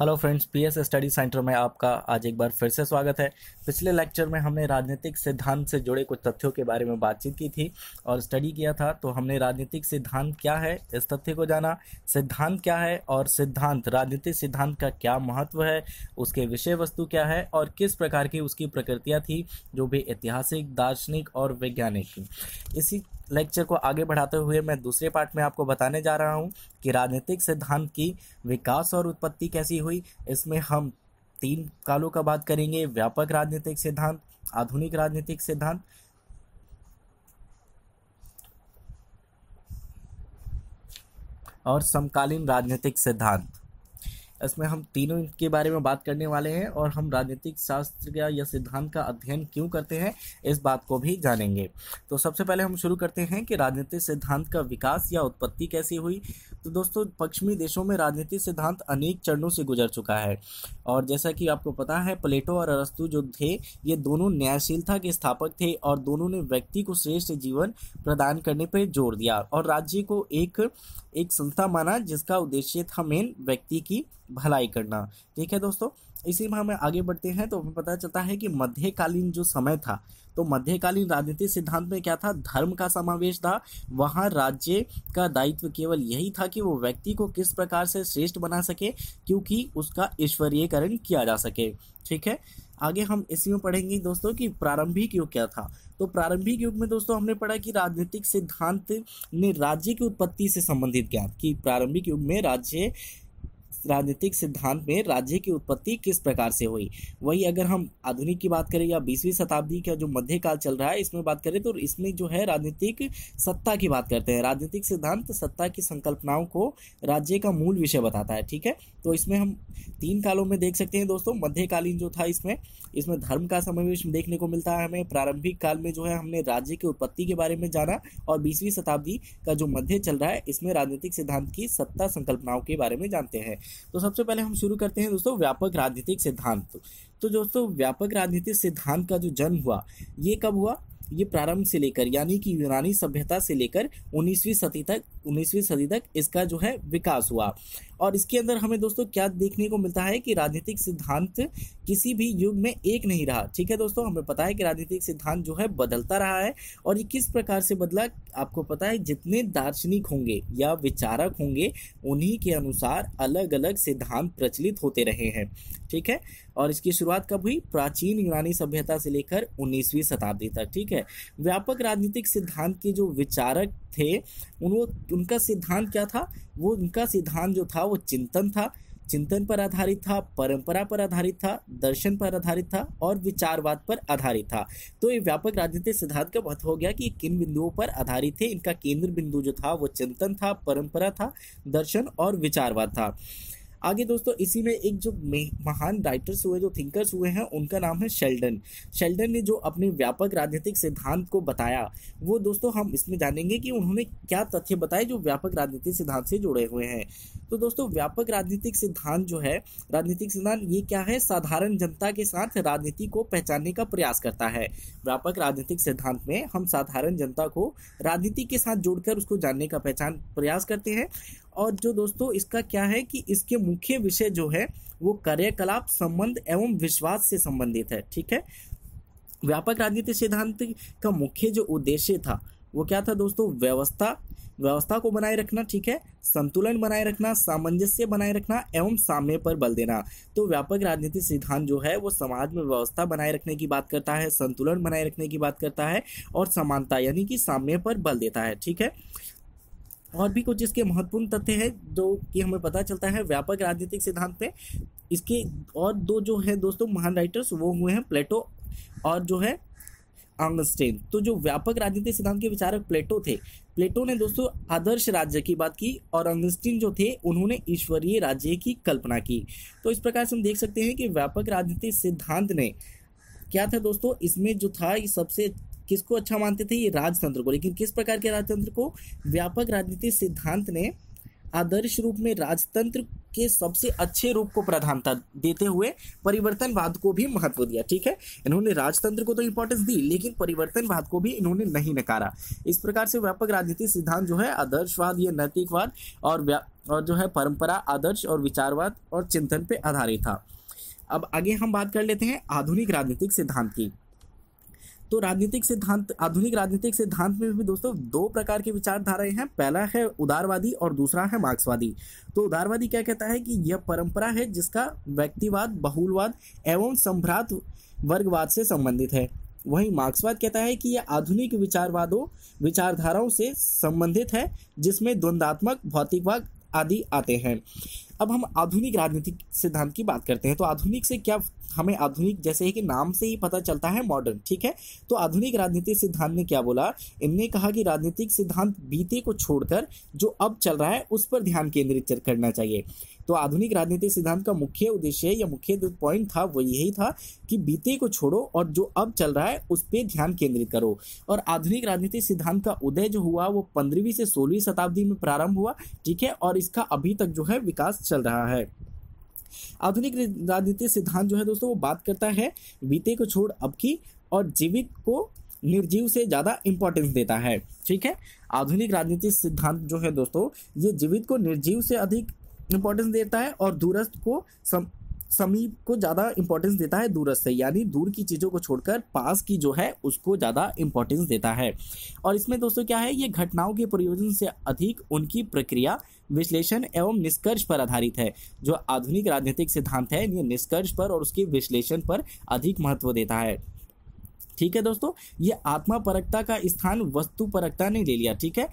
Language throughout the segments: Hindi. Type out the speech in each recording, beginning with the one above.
Hello friends, PS study centre में आपका आज एक बार फिर से स्वागत है। पिछले लेक्चर में हमने राजनीतिक सिद्धांत से जुड़े कुछ तथ्यों के बारे में बातचीत की थी और स्टडी किया था। तो हमने राजनीतिक सिद्धांत क्या है इस तथ्य को जाना, सिद्धांत क्या है और सिद्धांत राजनीतिक सिद्धांत का क्या महत्व है, उसके विषय वस्तु क्या है और किस प्रकार की उसकी प्रकृतियाँ थी, जो भी ऐतिहासिक, दार्शनिक और वैज्ञानिक थी। इसी लेक्चर को आगे बढ़ाते हुए मैं दूसरे पार्ट में आपको बताने जा रहा हूं कि राजनीतिक सिद्धांत की विकास और उत्पत्ति कैसी हुई। इसमें हम तीन कालों का बात करेंगे, व्यापक राजनीतिक सिद्धांत, आधुनिक राजनीतिक सिद्धांत और समकालीन राजनीतिक सिद्धांत। इसमें हम तीनों के बारे में बात करने वाले हैं और हम राजनीतिक शास्त्र का या सिद्धांत का अध्ययन क्यों करते हैं इस बात को भी जानेंगे। तो सबसे पहले हम शुरू करते हैं कि राजनीतिक सिद्धांत का विकास या उत्पत्ति कैसे हुई। तो दोस्तों, पश्चिमी देशों में राजनीतिक सिद्धांत अनेक चरणों से गुजर चुका है और जैसा कि आपको पता है, प्लेटो और अरस्तु जो थे ये दोनों न्यायशीलता के स्थापक थे और दोनों ने व्यक्ति को श्रेष्ठ जीवन प्रदान करने पर जोर दिया और राज्य को एक संस्था माना जिसका उद्देश्य था मेन व्यक्ति की भलाई करना। ठीक है दोस्तों, इसी में हमें आगे बढ़ते हैं तो हमें पता चलता है कि मध्यकालीन जो समय था, तो मध्यकालीन राजनीतिक सिद्धांत में क्या था, धर्म का समावेश था। वहाँ राज्य का दायित्व केवल यही था कि वो व्यक्ति को किस प्रकार से श्रेष्ठ बना सके, क्योंकि उसका ईश्वरीयकरण किया जा सके। ठीक है, आगे हम इसी में पढ़ेंगे दोस्तों कि प्रारंभिक युग क्या था। तो प्रारंभिक युग में दोस्तों हमने पढ़ा कि राजनीतिक सिद्धांत ने राज्य की उत्पत्ति से संबंधित ज्ञान कि प्रारंभिक युग में राजनीतिक सिद्धांत में राज्य की उत्पत्ति किस प्रकार से हुई। वही अगर हम आधुनिक की बात करें या 20वीं शताब्दी का जो मध्यकाल चल रहा है इसमें बात करें तो इसमें जो है राजनीतिक सत्ता की बात करते हैं। राजनीतिक सिद्धांत सत्ता की संकल्पनाओं को राज्य का मूल विषय बताता है। ठीक है, तो इसमें हम तीन कालों में देख सकते हैं दोस्तों। मध्यकालीन जो था इसमें धर्म का समावेश देखने को मिलता है हमें। प्रारंभिक काल में जो है हमने राज्य की उत्पत्ति के बारे में जाना और 20वीं शताब्दी का जो मध्य चल रहा है इसमें राजनीतिक सिद्धांत की सत्ता संकल्पनाओं के बारे में जानते हैं। तो सबसे पहले हम शुरू करते हैं दोस्तों व्यापक राजनीतिक सिद्धांत। तो दोस्तों व्यापक राजनीतिक सिद्धांत का जो जन्म हुआ ये कब हुआ, ये प्रारंभ से लेकर यानी कि यूनानी सभ्यता से लेकर 19वीं सदी तक इसका जो है विकास हुआ। और इसके अंदर हमें दोस्तों क्या देखने को मिलता है कि राजनीतिक सिद्धांत किसी भी युग में एक नहीं रहा। ठीक है दोस्तों, हमें पता है कि राजनीतिक सिद्धांत जो है बदलता रहा है और ये किस प्रकार से बदला, आपको पता है जितने दार्शनिक होंगे या विचारक होंगे उन्हीं के अनुसार अलग अलग सिद्धांत प्रचलित होते रहे हैं। ठीक है, और इसकी शुरुआत कब हुई, प्राचीन यूनानी सभ्यता से लेकर 19वीं शताब्दी तक। ठीक है, व्यापक राजनीतिक सिद्धांत के जो विचारक थे उनका सिद्धांत क्या था, उनका सिद्धांत जो था वो चिंतन था, चिंतन पर आधारित था, परंपरा पर आधारित था, दर्शन पर आधारित था और विचारवाद पर आधारित था। तो ये व्यापक राजनीतिक सिद्धांत का अर्थ हो गया कि किन बिंदुओं पर आधारित थे। इनका केंद्र बिंदु जो था वो चिंतन था, परंपरा था, दर्शन और विचारवाद था। आगे दोस्तों इसी में एक जो महान राइटर्स हुए, जो थिंकर्स हुए हैं, उनका नाम है शेल्डन। शेल्डन ने जो अपने व्यापक राजनीतिक सिद्धांत को बताया वो दोस्तों हम इसमें जानेंगे कि उन्होंने क्या तथ्य बताए जो व्यापक राजनीतिक सिद्धांत से जुड़े हुए हैं। तो दोस्तों व्यापक राजनीतिक सिद्धांत जो है, राजनीतिक सिद्धांत ये क्या है, साधारण जनता के साथ राजनीति को पहचानने का प्रयास करता है। व्यापक राजनीतिक सिद्धांत में हम साधारण जनता को राजनीति के साथ जोड़कर उसको जानने का प्रयास करते हैं। और जो दोस्तों इसका क्या है कि इसके मुख्य विषय जो है वो कार्यकलाप, संबंध एवं विश्वास से संबंधित है। ठीक है, व्यापक राजनीतिक सिद्धांत का मुख्य जो उद्देश्य था वो क्या था दोस्तों, व्यवस्था को बनाए रखना, ठीक है, संतुलन बनाए रखना, सामंजस्य बनाए रखना एवं साम्य पर बल देना। तो व्यापक राजनीतिक सिद्धांत जो है वो समाज में व्यवस्था बनाए रखने की बात करता है, संतुलन बनाए रखने की बात करता है और समानता यानी कि साम्य पर बल देता है। ठीक है, और भी कुछ इसके महत्वपूर्ण तथ्य हैं जो कि हमें पता चलता है व्यापक राजनीतिक सिद्धांत पे। इसके और दो जो है दोस्तों महान राइटर्स वो हुए हैं प्लेटो और जो है ऑगस्टीन। तो जो व्यापक राजनीतिक सिद्धांत के विचारक प्लेटो थे, प्लेटो ने दोस्तों आदर्श राज्य की बात की और ऑगस्टीन जो थे उन्होंने ईश्वरीय राज्य की कल्पना की। तो इस प्रकार से हम देख सकते हैं कि व्यापक राजनीतिक सिद्धांत ने क्या था दोस्तों, इसमें जो था ये सबसे किसको अच्छा मानते थे, ये राजतंत्र को। लेकिन किस प्रकार के राजतंत्र को, व्यापक राजनीतिक सिद्धांत ने आदर्श रूप में राजतंत्र के सबसे अच्छे रूप को प्रधानता देते हुए परिवर्तनवाद को भी महत्व दिया। ठीक है, इन्होंने राजतंत्र को तो इंपॉर्टेंस दी लेकिन परिवर्तनवाद को भी इन्होंने नहीं नकारा। इस प्रकार से व्यापक राजनीति सिद्धांत जो है आदर्शवाद या नैतिकवाद और जो है परंपरा आदर्श और विचारवाद और चिंतन पे आधारित था। अब आगे हम बात कर लेते हैं आधुनिक राजनीतिक सिद्धांत की। तो राजनीतिक सिद्धांत, आधुनिक राजनीतिक सिद्धांत में भी दोस्तों दो प्रकार की विचारधाराएं हैं। पहला है उदारवादी और दूसरा है मार्क्सवादी। तो उदारवादी क्या कहता है कि यह परंपरा है जिसका व्यक्तिवाद, बहुलवाद एवं सम्भ्रात वर्गवाद से संबंधित है। वहीं मार्क्सवाद कहता है कि यह आधुनिक विचारधाराओं से संबंधित है जिसमें द्वंद्वात्मक, भौतिकवाद आदि आते हैं। अब हम आधुनिक राजनीतिक सिद्धांत की बात करते हैं। तो आधुनिक से क्या, हमें आधुनिक जैसे है कि नाम से ही पता चलता है मॉडर्न। ठीक है, तो आधुनिक राजनीतिक सिद्धांत ने क्या बोला, इनने कहा कि राजनीतिक सिद्धांत बीते को छोड़कर जो अब चल रहा है उस पर ध्यान केंद्रित करना चाहिए। तो आधुनिक राजनीतिक सिद्धांत का मुख्य उद्देश्य या मुख्य पॉइंट था वो यही था कि बीते को छोड़ो और जो अब चल रहा है उस पर ध्यान केंद्रित करो। और आधुनिक राजनीतिक सिद्धांत का उदय जो हुआ वो 15वीं से 16वीं शताब्दी में प्रारंभ हुआ। ठीक है, और इसका अभी तक जो है विकास चल रहा है। आधुनिक राजनीतिक सिद्धांत जो है दोस्तों वो बात करता है बीते को छोड़ अब की, और जीवित को निर्जीव से ज़्यादा इंपॉर्टेंस देता है। ठीक है, आधुनिक राजनीतिक सिद्धांत जो है दोस्तों ये जीवित को निर्जीव से अधिक इंपॉर्टेंस देता है और दूरस्थ को समीप को ज़्यादा इंपॉर्टेंस देता है। दूरस्थ से यानी दूर की चीज़ों को छोड़कर पास की जो है उसको ज़्यादा इंपॉर्टेंस देता है। और इसमें दोस्तों क्या है, ये घटनाओं के प्रयोजन से अधिक उनकी प्रक्रिया, विश्लेषण एवं निष्कर्ष पर आधारित है। जो आधुनिक राजनीतिक सिद्धांत है ये निष्कर्ष पर और उसके विश्लेषण पर अधिक महत्व देता है। ठीक है दोस्तों, ये आत्मा परकता का स्थान वस्तु परकता ने ले लिया। ठीक है,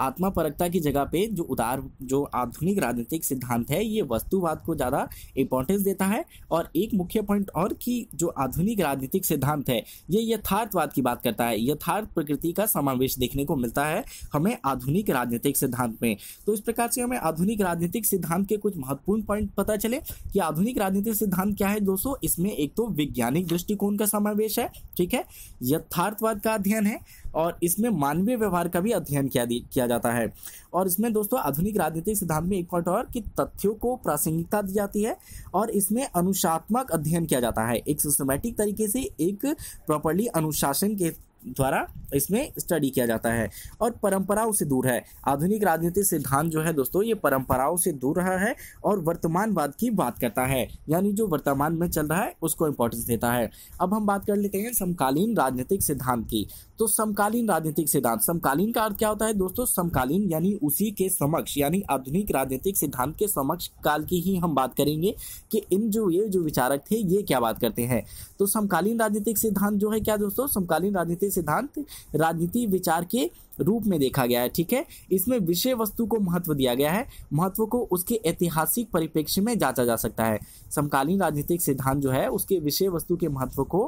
आत्मा परकता की जगह पे जो आधुनिक राजनीतिक सिद्धांत है ये वस्तुवाद को ज़्यादा इंपॉर्टेंस देता है। और एक मुख्य पॉइंट और कि जो आधुनिक राजनीतिक सिद्धांत है ये यथार्थवाद की बात करता है। यथार्थ प्रकृति का समावेश देखने को मिलता है हमें आधुनिक राजनीतिक सिद्धांत में। तो इस प्रकार से हमें आधुनिक राजनीतिक सिद्धांत के कुछ महत्वपूर्ण पॉइंट पता चले कि आधुनिक राजनीतिक सिद्धांत क्या है दोस्तों। इसमें एक तो वैज्ञानिक दृष्टिकोण का समावेश है, ठीक है, यथार्थवाद का अध्ययन है और इसमें मानवीय व्यवहार का भी अध्ययन किया जाता है। और इसमें दोस्तों आधुनिक राजनीतिक सिद्धांत में एक पॉइंट और कि तथ्यों को प्रासंगिकता दी जाती है और इसमें अनुशासनात्मक अध्ययन किया जाता है। एक सिस्टमेटिक तरीके से, एक प्रॉपर्ली अनुशासन के द्वारा इसमें स्टडी किया जाता है। और परंपराओं से दूर है, आधुनिक राजनीतिक सिद्धांत जो है दोस्तों ये परंपराओं से दूर रहा है और वर्तमानवाद की बात करता है, यानी जो वर्तमान में चल रहा है उसको इंपॉर्टेंस देता है। अब हम बात कर लेते हैं समकालीन राजनीतिक सिद्धांत की। तो समकालीन राजनीतिक सिद्धांत, समकालीन का अर्थ क्या होता है दोस्तों, समकालीन यानी उसी के समक्ष, यानी आधुनिक राजनीतिक सिद्धांत के समक्ष काल की ही हम बात करेंगे कि इन जो ये विचारक थे ये क्या बात करते हैं। तो समकालीन राजनीतिक सिद्धांत जो है क्या दोस्तों, समकालीन राजनीतिक सिद्धांत राजनीति विचार के रूप में देखा गया है। ठीक है, इसमें विषय वस्तु को महत्व दिया गया है, महत्व को उसके ऐतिहासिक परिप्रेक्ष्य में जांचा जा सकता है। समकालीन राजनीतिक सिद्धांत जो है उसके विषय वस्तु के महत्व को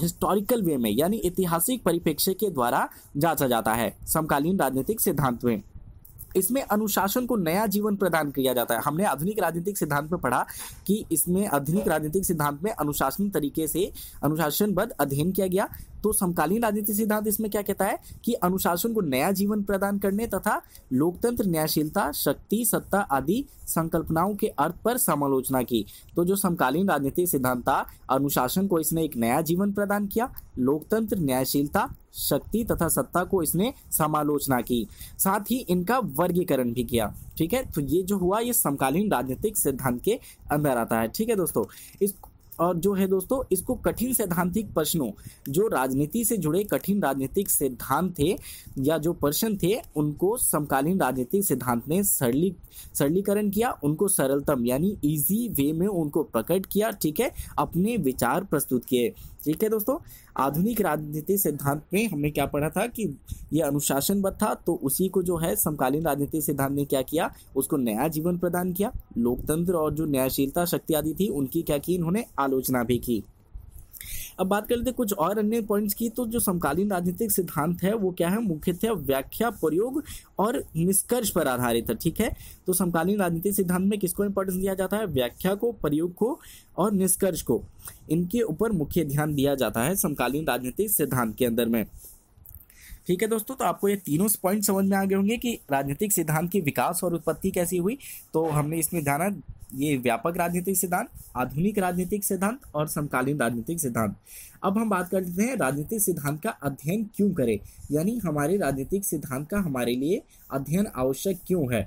हिस्टोरिकल वे में यानी ऐतिहासिक परिप्रेक्ष्य के द्वारा जांचा जाता है। समकालीन राजनीतिक सिद्धांत में इसमें अनुशासन को नया जीवन प्रदान किया जाता है। हमने आधुनिक राजनीतिक सिद्धांत में पढ़ा कि इसमें आधुनिक राजनीतिक सिद्धांत में अनुशासन तरीके से अनुशासनबद्ध अध्ययन किया गया। तो समकालीन राजनीतिक सिद्धांत इसमें क्या कहता है कि अनुशासन को नया जीवन प्रदान करने तथा लोकतंत्र, न्यायशीलता, शक्ति, सत्ता आदि संकल्पनाओं के अर्थ पर समालोचना की। तो जो समकालीन राजनीतिक सिद्धांत था अनुशासन को इसने एक नया जीवन प्रदान किया, लोकतंत्र, न्यायशीलता, शक्ति तथा सत्ता को इसने समालोचना की, साथ ही इनका वर्गीकरण भी किया। ठीक है, तो ये जो हुआ ये समकालीन राजनीतिक सिद्धांत के अंदर आता है। ठीक है दोस्तों, इसको कठिन सैद्धांतिक प्रश्नों, जो राजनीति से जुड़े कठिन राजनीतिक सिद्धांत थे या जो प्रश्न थे उनको समकालीन राजनीतिक सिद्धांत ने सरलीकरण किया, उनको सरलतम यानी इजी वे में उनको प्रकट किया। ठीक है, अपने विचार प्रस्तुत किए। ठीक है दोस्तों, आधुनिक राजनीतिक सिद्धांत में हमने क्या पढ़ा था कि यह अनुशासनबद्ध था, तो उसी को जो है समकालीन राजनीतिक सिद्धांत ने क्या किया, उसको नया जीवन प्रदान किया। लोकतंत्र और जो न्यायशीलता, शक्ति आदि थी उनकी क्या की, इन्होंने आलोचना भी की। अब बात कर लेते हैं कुछ और अन्य पॉइंट्स की। तो जो समकालीन राजनीतिक सिद्धांत है वो क्या है, मुख्यतः व्याख्या, प्रयोग और निष्कर्ष पर आधारित है। ठीक है, तो समकालीन राजनीतिक सिद्धांत में किसको इंपॉर्टेंस दिया जाता है, व्याख्या को, प्रयोग को और निष्कर्ष को, इनके ऊपर मुख्य ध्यान दिया जाता है समकालीन राजनीतिक सिद्धांत के अंदर में। ठीक है दोस्तों, तो आपको ये तीनों पॉइंट समझ में आ गए होंगे कि राजनीतिक सिद्धांत की विकास और उत्पत्ति कैसी हुई। तो हमने इसमें जाना ये व्यापक राजनीतिक सिद्धांत, आधुनिक राजनीतिक सिद्धांत और समकालीन राजनीतिक सिद्धांत। अब हम बात कर लेते हैं राजनीतिक सिद्धांत का अध्ययन क्यों करें, यानी हमारे राजनीतिक सिद्धांत का हमारे लिए अध्ययन आवश्यक क्यों है।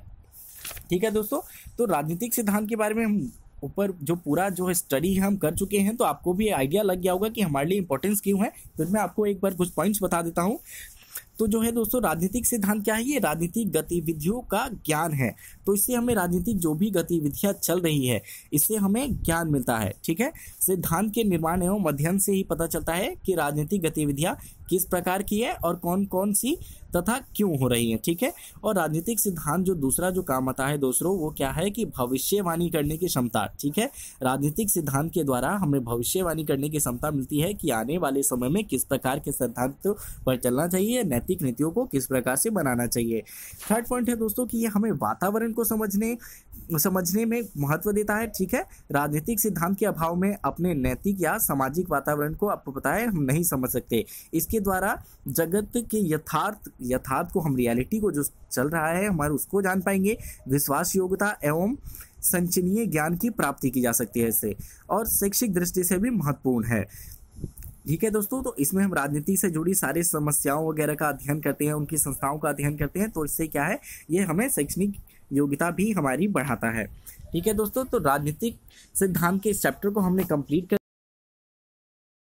ठीक है दोस्तों, तो राजनीतिक सिद्धांत के बारे में हम ऊपर जो पूरा जो स्टडी हम कर चुके हैं, तो आपको भी आइडिया लग गया होगा कि हमारे लिए इंपॉर्टेंस क्यों है। तो मैं आपको एक बार कुछ पॉइंट्स बता देता हूँ। तो जो है दोस्तों, राजनीतिक सिद्धांत क्या है, ये राजनीतिक गतिविधियों का ज्ञान है। तो इससे हमें राजनीतिक जो भी गतिविधियाँ चल रही है, इससे हमें ज्ञान मिलता है। ठीक है, सिद्धांत के निर्माण एवं अध्ययन से ही पता चलता है कि राजनीतिक गतिविधियाँ किस प्रकार की है और कौन कौन सी तथा क्यों हो रही है। ठीक है, और राजनीतिक सिद्धांत जो दूसरा जो काम आता है दोस्तों, वो क्या है कि भविष्यवाणी करने की क्षमता। ठीक है, राजनीतिक सिद्धांत के द्वारा हमें भविष्यवाणी करने की क्षमता मिलती है कि आने वाले समय में किस प्रकार के सिद्धांतों पर चलना चाहिए, नैतिक नीतियों को किस प्रकार से बनाना चाहिए। थर्ड पॉइंट है दोस्तों कि ये हमें वातावरण को समझने में महत्व देता है। ठीक है, राजनीतिक सिद्धांत के अभाव में अपने नैतिक या सामाजिक वातावरण को, आपको पता है, हम नहीं समझ सकते। इसके द्वारा जगत के यथार्थ को, हम रियलिटी को जो चल रहा है हमारे, उसको जान पाएंगे। विश्वास योग्यता एवं संचनीय ज्ञान की प्राप्ति की जा सकती है इससे, और शैक्षिक दृष्टि से भी महत्वपूर्ण है। ठीक है दोस्तों, तो इसमें हम राजनीति से जुड़ी सारी समस्याओं वगैरह का अध्ययन करते हैं, उनकी संस्थाओं का अध्ययन करते हैं। तो इससे क्या है, ये हमें शैक्षणिक योग्यता भी हमारी बढ़ाता है। ठीक है दोस्तों, तो राजनीतिक सिद्धांत के इस चैप्टर को हमने कंप्लीट कर